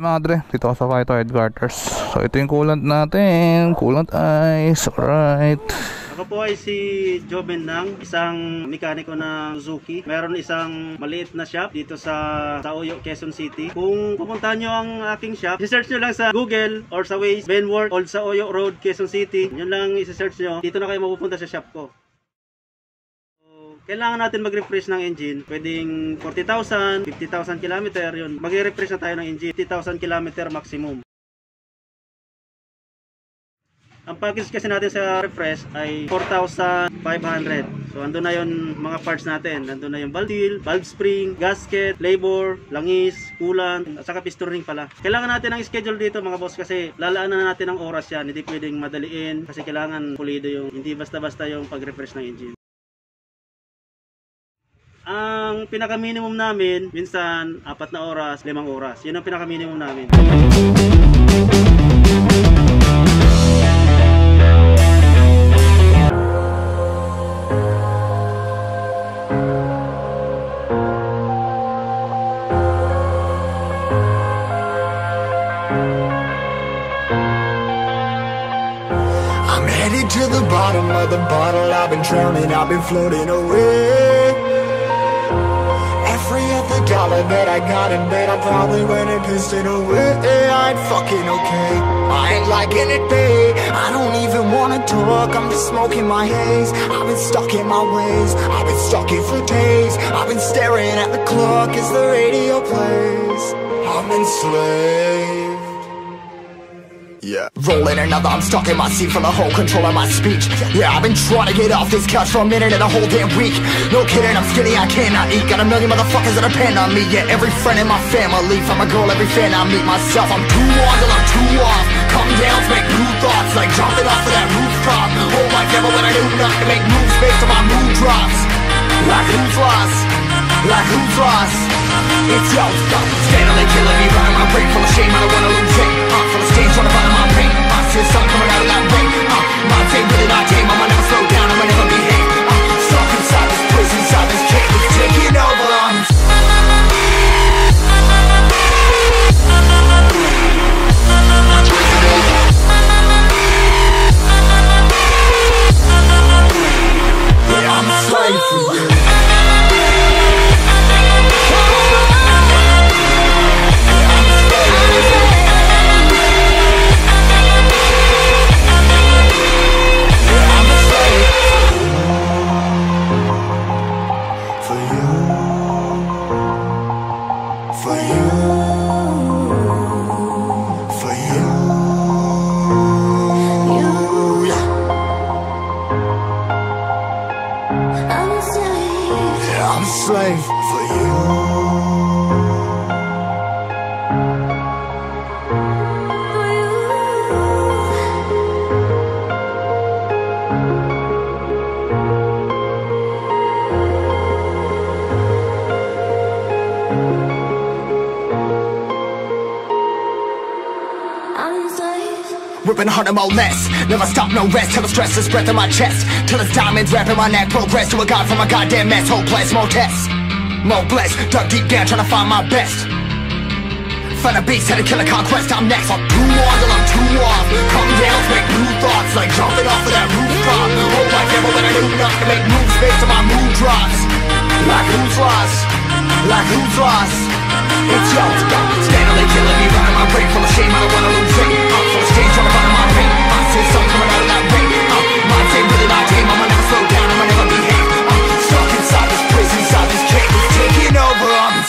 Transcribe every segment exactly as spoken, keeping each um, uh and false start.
mga dre, dito ka sa Fytoide Garters. So ito yung coolant natin, coolant ice, alright. Ako po ay si Joven Ng, isang mekaniko ng Suzuki. Meron isang maliit na shop dito sa, sa Oyo, Quezon City. Kung pupuntahan nyo ang aking shop, i-search nyo lang sa Google or sa Waze, Benworth or sa Oyo Road, Quezon City. Yun lang i-search nyo, dito na kayo mapupunta sa shop ko. So, kailangan natin mag-refresh ng engine. Pwedeng forty thousand, fifty thousand km, yun. Mag-refresh na tayo ng engine, fifty thousand km maximum. Ang package kasi natin sa refresh ay four thousand five hundred. So andun na yun mga parts natin. Andun na yung valve seal, valve spring, gasket, labor, langis, coolant, at saka piston ring pala. Kailangan natin ang schedule dito mga boss kasi lalaan na natin ang oras yan. Hindi pwedeng madaliin kasi kailangan pulido yung, hindi basta-basta yung pag-refresh ng engine. Ang pinaka-minimum namin, minsan apat na oras, limang oras. Yun ang pinaka-minimum namin. To the bottom of the bottle, I've been drowning, I've been floating away. Every other dollar that I got in bed, I probably went and pissed it away. I ain't fucking okay, I ain't liking it, babe. I don't even wanna talk, I'm just smoking my haze. I've been stuck in my ways, I've been stuck here for days. I've been staring at the clock as the radio plays. I'm enslaved. Yeah. Rolling another, I'm stuck in my seat for the whole control of my speech. Yeah, I've been trying to get off this couch for a minute and a whole damn week. No kidding, I'm skinny, I cannot eat. Got a million motherfuckers that depend on me. Yeah, every friend in my family, from a girl, every fan I meet myself. I'm too on till I'm too off. Come down, make new thoughts, like dropping off of that rooftop. Oh my devil, when I do not to make moves based on my mood drops. Like who's lost? Like who's lost? It's yo, stop. Standing there killing me, riding my brain full of shame. I don't wanna lose it. I'm full of stage, trying to find my pain. I see a sun coming out of that rain. Uh, my day, really not tame. I'ma never slow down, I'ma never behave. I'm stuck inside this prison, inside this cage, it's taking over. I'm ripping harder, more less. Never stop, no rest. Till the stress is breath in my chest. Till it's diamonds wrapping my neck. Progress to a god from a goddamn mess. Hopeless, more tests, more blessed. Dug deep down, trying to find my best. Find a beast, had to kill a conquest. I'm next. I'm too on till I'm too off. Come down, make new thoughts, like dropping off of that rooftop. Oh my devil, when I do not to make moves based on my mood drops. Like who's lost? Like who's lost? It's yo, standing there killing me, riding my brain full of shame. I don't wanna lose it. I'm full of stage, trying to find my pain. I see some coming out of that rain. I'm my team, really my team. I'ma never slow down, I'ma never behave. I'm stuck inside this prison, inside this cage, it's taking over. I'm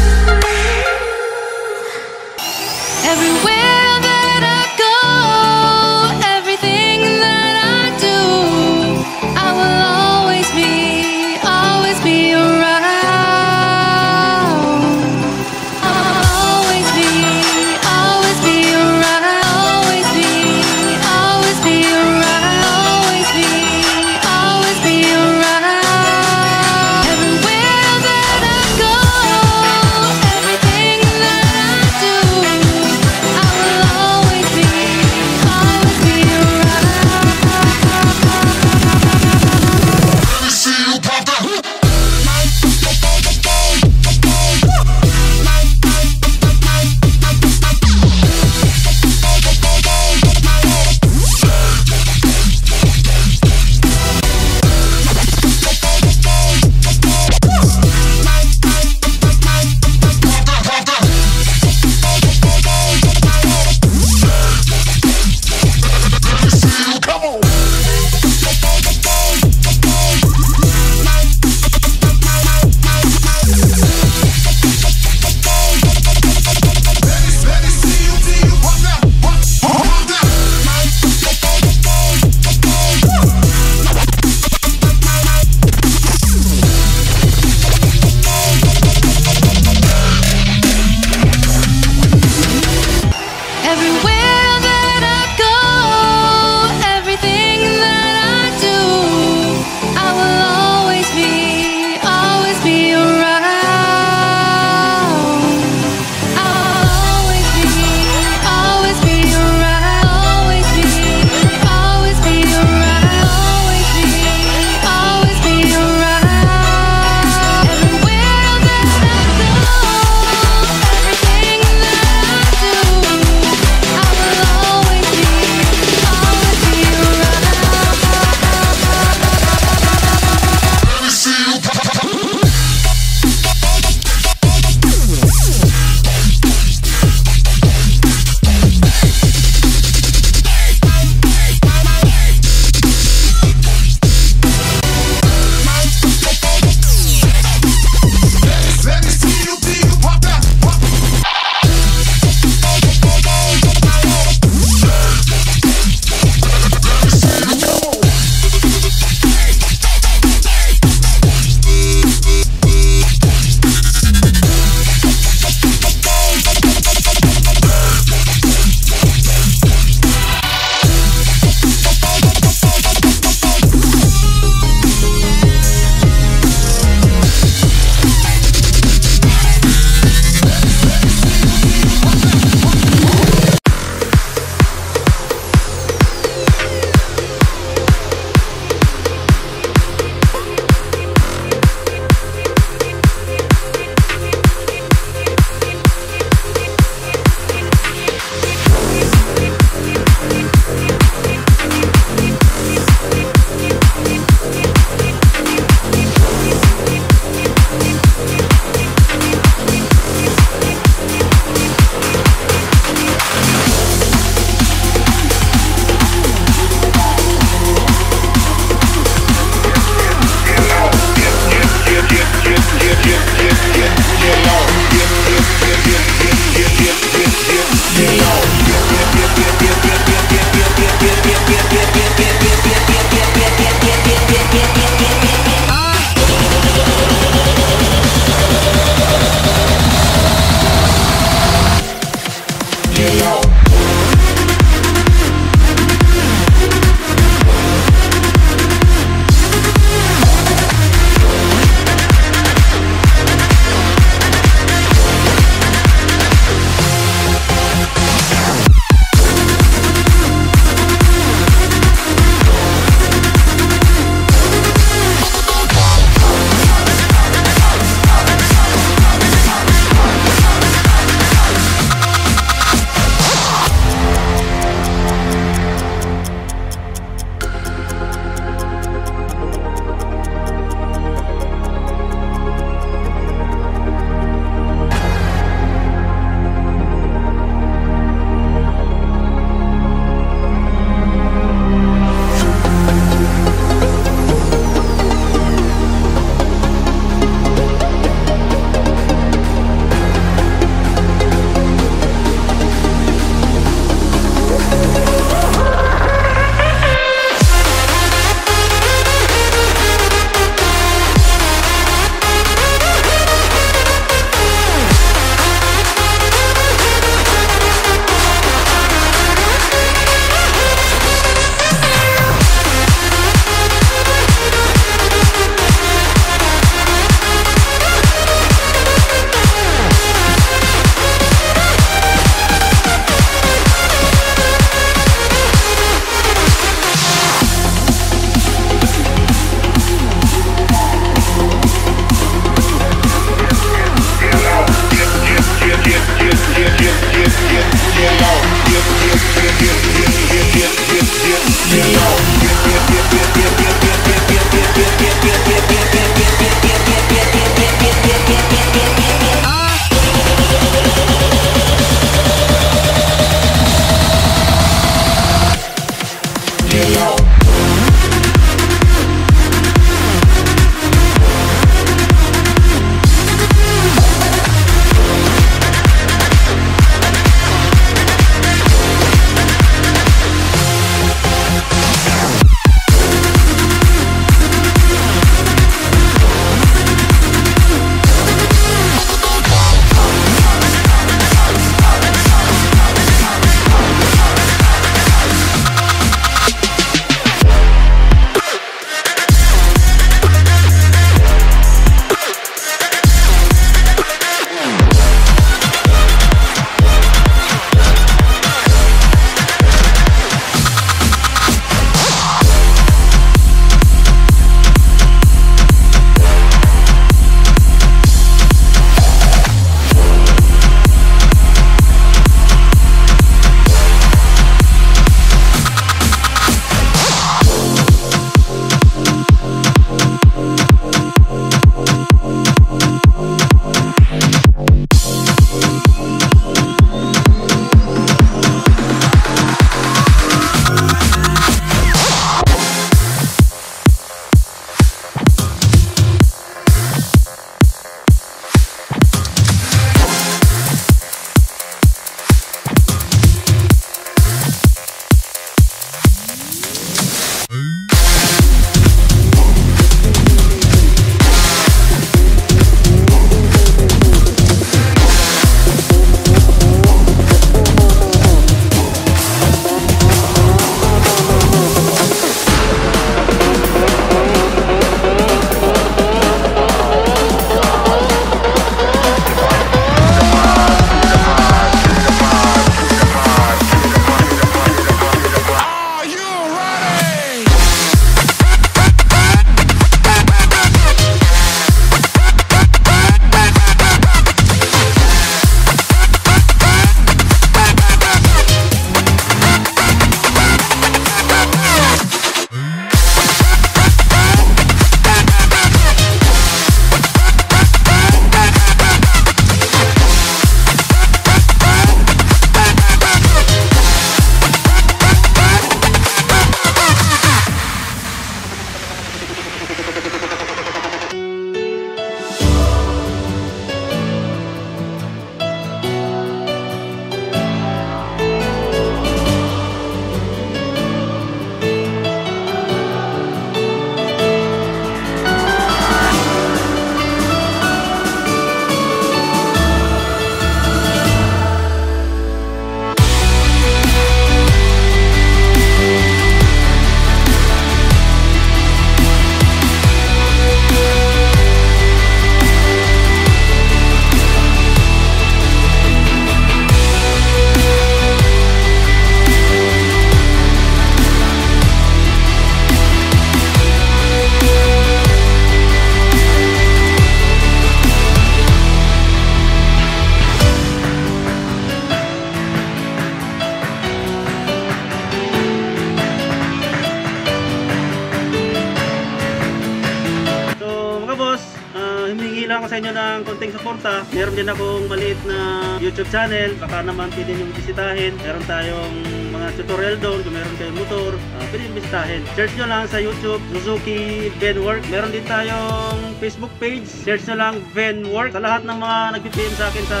sa inyo ng konting suporta. Meron din akong maliit na YouTube channel, baka naman pwede nyo bisitahin. Meron tayong mga tutorial doon, kung meron kayong motor, uh, pwede nyo bisitahin. Search nyo lang sa YouTube, Suzuki Benworx. Meron din tayong Facebook page, search nyo lang Benworx. Sa lahat ng mga nag-P M sa akin sa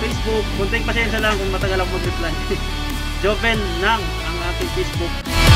Facebook, konting pasensya lang kung matagal ako mag-reply. Joven Ng ang ating Facebook.